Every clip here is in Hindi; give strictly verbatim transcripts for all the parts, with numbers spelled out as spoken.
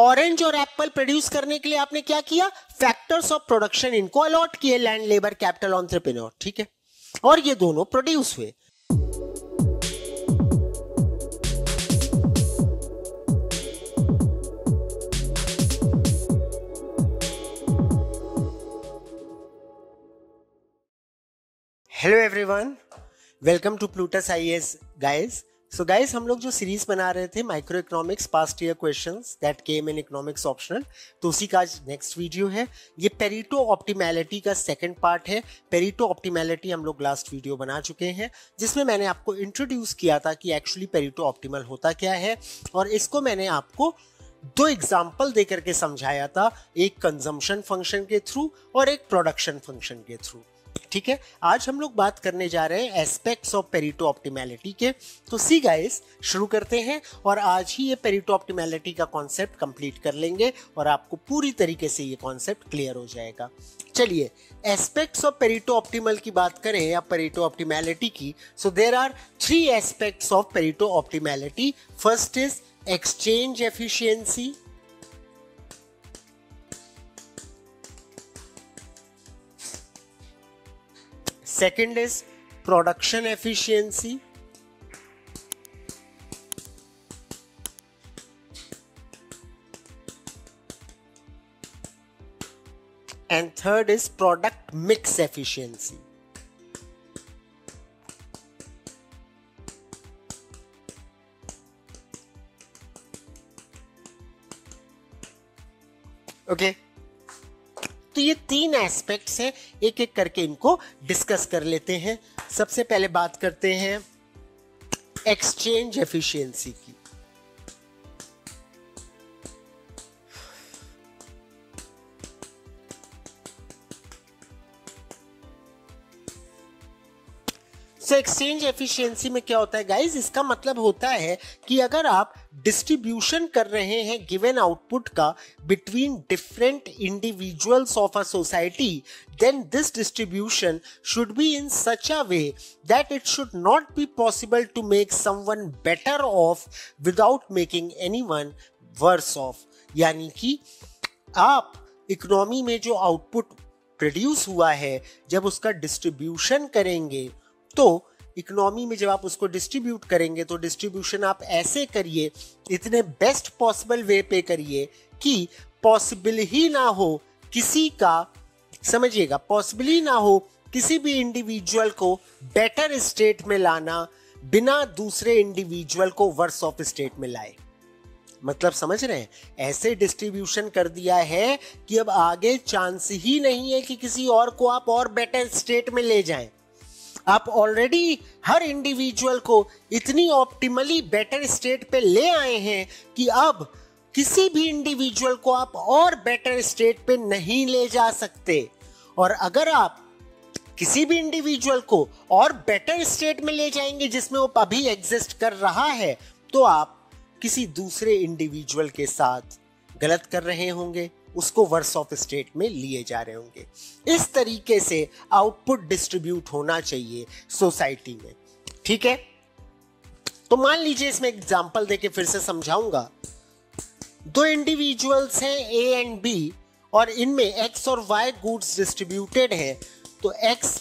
ऑरेंज और एप्पल प्रोड्यूस करने के लिए आपने क्या किया, फैक्टर्स ऑफ प्रोडक्शन इनको अलॉट किए, लैंड, लेबर, कैपिटल, एंटरप्रेन्योर, ठीक है, और ये दोनों प्रोड्यूस हुए। Hello everyone, welcome to Plutus IAS guys. So guys, हम लोग जो सीरीज बना रहे थे micro economics past year questions that came in economics optional, तो उसी का आज नेक्स्ट वीडियो है। ये पेरिटो ऑप्टिमैलिटी का सेकंड पार्ट है। पेरिटो ऑप्टिमैलिटी हम लोग लास्ट वीडियो बना चुके हैं जिसमें मैंने आपको इंट्रोड्यूस किया था कि एक्चुअली पेरिटो ऑप्टिमल होता क्या है, और इसको मैंने आपको दो एग्जाम्पल दे करके समझाया था, एक कंजम्पशन फंक्शन के थ्रू और एक प्रोडक्शन फंक्शन के थ्रू, ठीक है। आज हम लोग बात करने जा रहे हैं एस्पेक्ट्स ऑफ पेरिटो ऑप्टिमैलिटी के। तो सी गाइस, शुरू करते हैं और आज ही ये पेरिटो ऑप्टिमैलिटी का कॉन्सेप्ट कंप्लीट कर लेंगे और आपको पूरी तरीके से ये कॉन्सेप्ट क्लियर हो जाएगा। चलिए, एस्पेक्ट्स ऑफ पेरिटो ऑप्टिमल की बात करें या पेरिटो ऑप्टिमैलिटी की। So there are three aspects of Pareto optimality. First is exchange efficiency, second is production efficiency, and third is product mix efficiency. Okay, तो ये तीन एस्पेक्ट्स हैं, एक एक करके इनको डिस्कस कर लेते हैं। सबसे पहले बात करते हैं एक्सचेंज एफिशिएंसी की। सो एक्सचेंज एफिशिएंसी में क्या होता है गाइज, इसका मतलब होता है कि अगर आप डिस्ट्रीब्यूशन कर रहे हैं गिवन आउटपुट का between different individuals of a society, then this distribution should be in such a way that it should not be possible to make someone better off without making anyone worse off. यानी कि आप इकोनॉमी में जो आउटपुट प्रोड्यूस हुआ है, जब उसका डिस्ट्रीब्यूशन करेंगे तो इकोनॉमी में जब आप उसको डिस्ट्रीब्यूट करेंगे तो डिस्ट्रीब्यूशन आप ऐसे करिए, इतने बेस्ट पॉसिबल वे पे करिए कि पॉसिबल ही ना हो किसी का, समझिएगा, पॉसिबल ही ना हो किसी भी इंडिविजुअल को बेटर स्टेट में लाना बिना दूसरे इंडिविजुअल को वर्स ऑफ स्टेट में लाए। मतलब समझ रहे हैं, ऐसे डिस्ट्रीब्यूशन कर दिया है कि अब आगे चांस ही नहीं है कि किसी और को आप और बेटर स्टेट में ले जाएं। आप ऑलरेडी हर इंडिविजुअल को इतनी ऑप्टिमली बेटर स्टेट पे ले आए हैं कि अब किसी भी इंडिविजुअल को आप और बेटर स्टेट पे नहीं ले जा सकते, और अगर आप किसी भी इंडिविजुअल को और बेटर स्टेट में ले जाएंगे जिसमें वो अभी एग्जिस्ट कर रहा है, तो आप किसी दूसरे इंडिविजुअल के साथ गलत कर रहे होंगे, उसको वर्स ऑफ स्टेट में लिए जा रहे होंगे। इस तरीके से आउटपुट डिस्ट्रीब्यूट होना चाहिए सोसाइटी में, ठीक है। तो मान लीजिए, इसमें एग्जांपल देके फिर से समझाऊंगा। दो इंडिविजुअल्स हैं ए एंड बी, और इनमें एक्स और वाई गुड्स डिस्ट्रीब्यूटेड हैं, तो X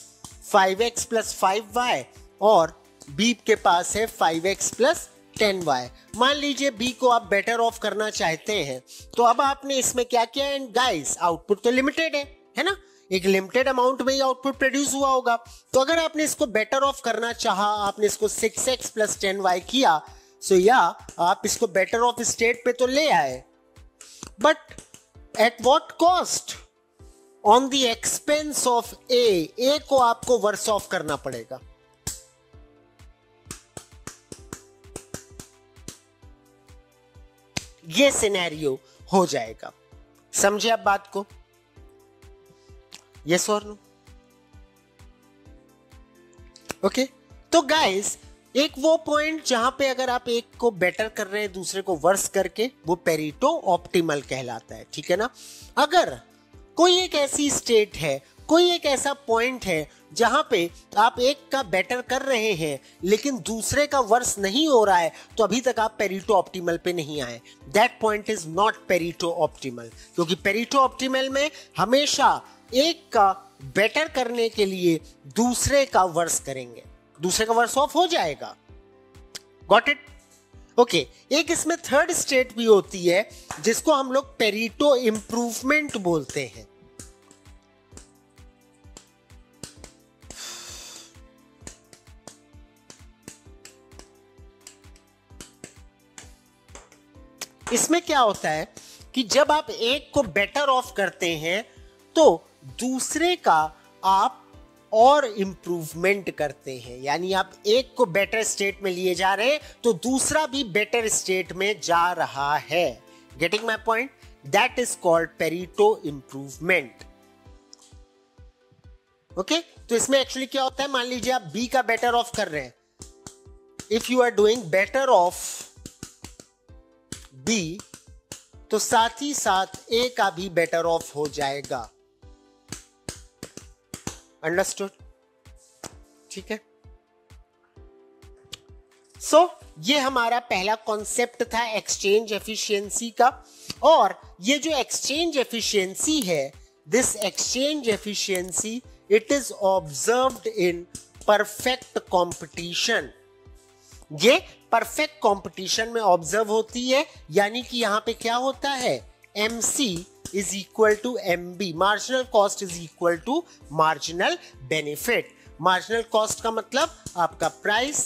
five X plus five Y और बी के पास है five X plus ten Y. मान लीजिए बी को आप बेटर ऑफ करना चाहते हैं, तो अब आपने इसमें क्या किया है गाइस, आउटपुट तो लिमिटेड है, है ना, एक लिमिटेड अमाउंट में ही आउटपुट प्रोड्यूस हुआ होगा। तो अगर आपने इसको बेटर ऑफ करना चाहा, आपने इसको six X plus ten Y किया, सो या आप इसको बेटर ऑफ स्टेट पे तो ले आए, but at what cost, on the expense of A. A को आपको वर्स ऑफ करना पड़ेगा। ये सिनेरियो हो जाएगा, समझे आप बात को, यस और नो? ओके, तो गाइस, एक वो पॉइंट जहां पे अगर आप एक को बेटर कर रहे हैं दूसरे को वर्स करके, वो पेरिटो ऑप्टिमल कहलाता है, ठीक है ना। अगर कोई एक ऐसी स्टेट है, कोई एक ऐसा पॉइंट है जहाँ पे आप एक का बेटर कर रहे हैं लेकिन दूसरे का वर्स नहीं हो रहा है, तो अभी तक आप पेरिटो ऑप्टिमल पे नहीं आए। That point is not Pareto optimal, क्योंकि पेरिटो ऑप्टिमल में हमेशा एक का बेटर करने के लिए दूसरे का वर्स करेंगे, दूसरे का वर्स ऑफ हो जाएगा। Got it? ओके, एक इसमें थर्ड स्टेट भी होती है जिसको हम लोग पेरिटो इंप्रूवमेंट बोलते हैं। इसमें क्या होता है कि जब आप एक को बेटर ऑफ करते हैं तो दूसरे का आप और इम्प्रूवमेंट करते हैं, यानी आप एक को बेटर स्टेट में लिए जा रहे हैं तो दूसरा भी बेटर स्टेट में जा रहा है। Getting my point? That is called Pareto improvement. Okay, तो इसमें एक्चुअली क्या होता है, मान लीजिए आप बी का बेटर ऑफ कर रहे हैं। If you are doing better off B, तो साथ ही साथ ए का भी बेटर ऑफ हो जाएगा। अंडरस्टूड? ठीक है। सो so, ये हमारा पहला कॉन्सेप्ट था एक्सचेंज एफिशिएंसी का, और ये जो एक्सचेंज एफिशिएंसी है, this exchange efficiency it is observed in perfect competition. ये परफेक्ट कंपटीशन में ऑब्जर्व होती है, यानी कि यहाँ पे क्या होता है, M C is equal to M B, marginal cost is equal to marginal benefit. Marginal cost का मतलब आपका प्राइस,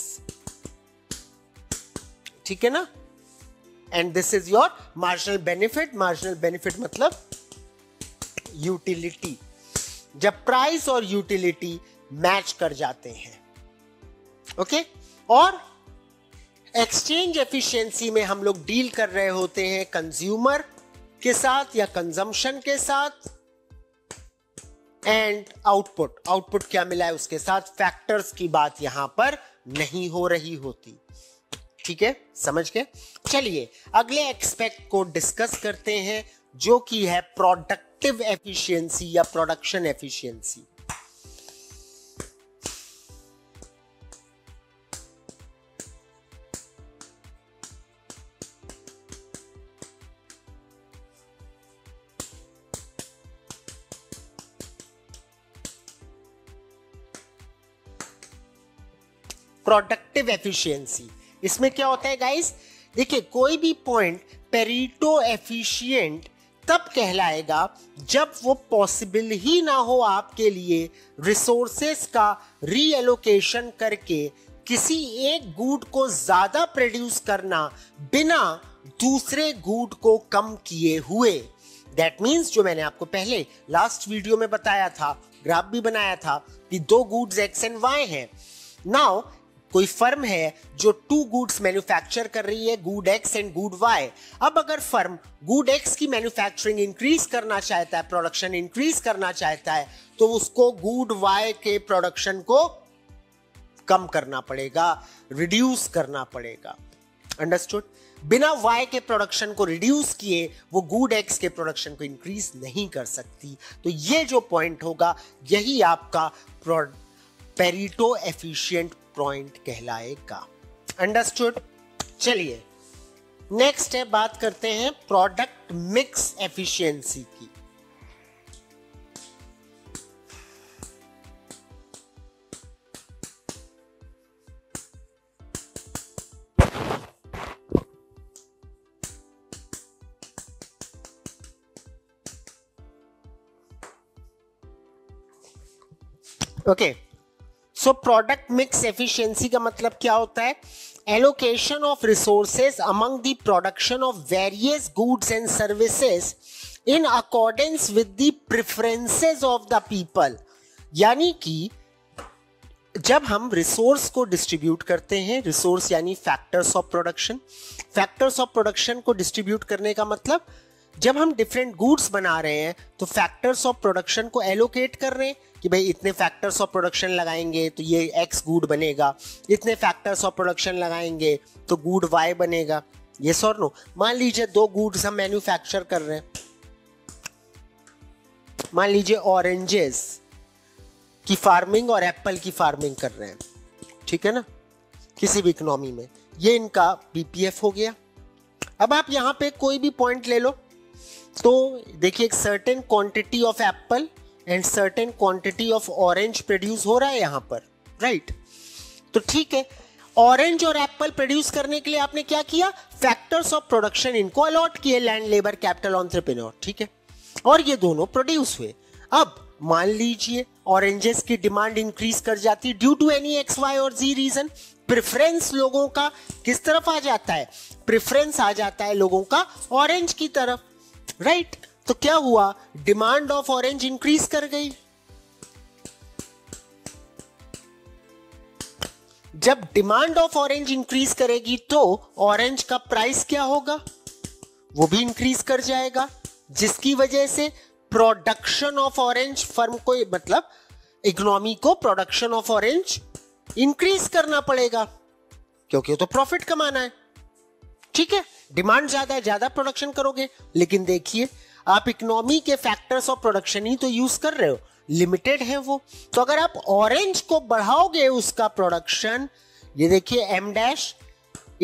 ठीक है ना, and this is your marginal benefit. Marginal benefit मतलब यूटिलिटी। जब प्राइस और यूटिलिटी मैच कर जाते हैं, ओके okay? और एक्सचेंज एफिशिएंसी में हम लोग डील कर रहे होते हैं कंज्यूमर के साथ या कंजम्पशन के साथ, एंड आउटपुट, आउटपुट क्या मिला है उसके साथ, फैक्टर्स की बात यहां पर नहीं हो रही होती। ठीक है, समझ के? चलिए अगले एस्पेक्ट को डिस्कस करते हैं जो कि है प्रोडक्टिव एफिशिएंसी या प्रोडक्शन एफिशिएंसी। प्रोडक्टिव एफिशिएंसी, इसमें क्या होता है गाइस, देखिए कोई भी पॉइंट पेरिटो एफिशिएंट तब कहलाएगा जब वो पॉसिबल ही ना हो आपके लिए रिसोर्सेस का रीएलोकेशन करके किसी एक गुड को ज़्यादा प्रोड्यूस करना बिना दूसरे गुड को कम किए हुए। दैट मीन्स जो मैंने आपको पहले लास्ट वीडियो में बताया था, ग्राफ भी बनाया था कि दो गुड्स एक्स एंड वाई हैं। नाउ कोई फर्म है जो टू गुड्स मैन्युफैक्चर कर रही है, good X and good Y. अब अगर फर्म गुड एक्स की मैन्युफैक्चरिंग इंक्रीज करना चाहता है, प्रोडक्शन इंक्रीज करना चाहता है, तो उसको गुड वाई के प्रोडक्शन को कम करना पड़ेगा, रिड्यूस करना पड़ेगा। अंडरस्टूड? बिना वाई के प्रोडक्शन को रिड्यूस किए वो गुड एक्स के प्रोडक्शन को इंक्रीज नहीं कर सकती। तो ये जो पॉइंट होगा यही आपका पेरिटो एफिशिएंट पॉइंट कहलाएगा। अंडरस्टूड? चलिए नेक्स्ट है, बात करते हैं प्रोडक्ट मिक्स एफिशिएंसी की। Okay, so product mix efficiency का मतलब क्या होता है, allocation of resources among the production of various goods and services in accordance with the preferences of the people. यानी कि जब हम रिसोर्स को डिस्ट्रीब्यूट करते हैं, रिसोर्स यानी factors of production, factors of production को डिस्ट्रीब्यूट करने का मतलब जब हम डिफरेंट गुड्स बना रहे हैं तो फैक्टर्स ऑफ प्रोडक्शन को एलोकेट कर रहे हैं कि भाई इतने फैक्टर्स ऑफ प्रोडक्शन लगाएंगे तो ये एक्स गुड बनेगा, इतने फैक्टर्स ऑफ प्रोडक्शन लगाएंगे तो गुड वाई बनेगा। ये सॉर नो? मान लीजिए दो गुड्स हम मैन्युफैक्चर कर रहे हैं, मान लीजिए ऑरेंजेस, की फार्मिंग और एप्पल की फार्मिंग कर रहे हैं, ठीक है ना, किसी भी इकोनॉमी में, ये इनका बीपीएफ हो गया। अब आप यहाँ पे कोई भी पॉइंट ले लो तो देखिए एक certain quantity of apple and certain quantity of orange produce हो रहा है यहाँ पर, राइट। तो ठीक है, ऑरेंज और एप्पल प्रोड्यूस करने के लिए आपने क्या किया, फैक्टर्स ऑफ प्रोडक्शन इनको अलॉट किए, लैंड, लेबर, कैपिटल, एंटरप्रेन्योर, ठीक है, और ये दोनों प्रोड्यूस हुए। अब मान लीजिए ऑरेंजेस की डिमांड इंक्रीज कर जाती है due to any X Y और जी रीजन, प्रेफरेंस लोगों का किस तरफ आ जाता है, प्रेफरेंस आ जाता है लोगों का ऑरेंज की तरफ, राइट right? तो क्या हुआ, डिमांड ऑफ ऑरेंज इंक्रीज कर गई। जब डिमांड ऑफ ऑरेंज इंक्रीज करेगी तो ऑरेंज का प्राइस क्या होगा, वो भी इंक्रीज कर जाएगा, जिसकी वजह से प्रोडक्शन ऑफ ऑरेंज फर्म को, मतलब इकोनॉमी को प्रोडक्शन ऑफ ऑरेंज इंक्रीज करना पड़ेगा, क्योंकि वो तो प्रॉफिट कमाना है, ठीक है। डिमांड ज्यादा है, ज्यादा प्रोडक्शन करोगे, लेकिन देखिए आप इकोनॉमी के फैक्टर्स ऑफ प्रोडक्शन ही तो यूज कर रहे हो, लिमिटेड है वो। तो अगर आप ऑरेंज को बढ़ाओगे उसका प्रोडक्शन, ये देखिए एम डैश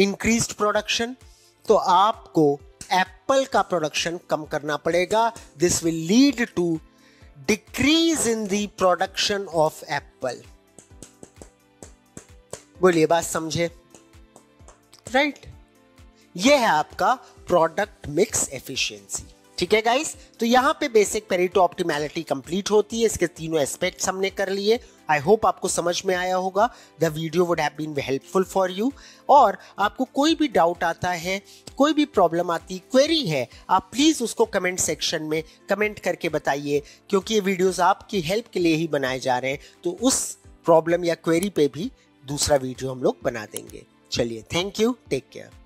इंक्रीज्ड प्रोडक्शन, तो आपको एप्पल का प्रोडक्शन कम करना पड़ेगा। This will lead to decrease in the production of apple. बोलिए बात समझे, राइट right? ये है आपका प्रोडक्ट मिक्स एफिशिएंसी, ठीक है गाइस। तो यहाँ पे बेसिक पेरेटो ऑप्टिमैलिटी कंप्लीट होती है, इसके तीनों एस्पेक्ट्स हमने कर लिए। आई होप आपको समझ में आया होगा, the video would have been helpful for you. और आपको कोई भी डाउट आता है, कोई भी प्रॉब्लम आती, क्वेरी है, आप प्लीज़ उसको कमेंट सेक्शन में कमेंट करके बताइए, क्योंकि ये वीडियोज़ आपकी हेल्प के लिए ही बनाए जा रहे हैं। तो उस प्रॉब्लम या क्वेरी पे भी दूसरा वीडियो हम लोग बना देंगे। चलिए, थैंक यू, टेक केयर।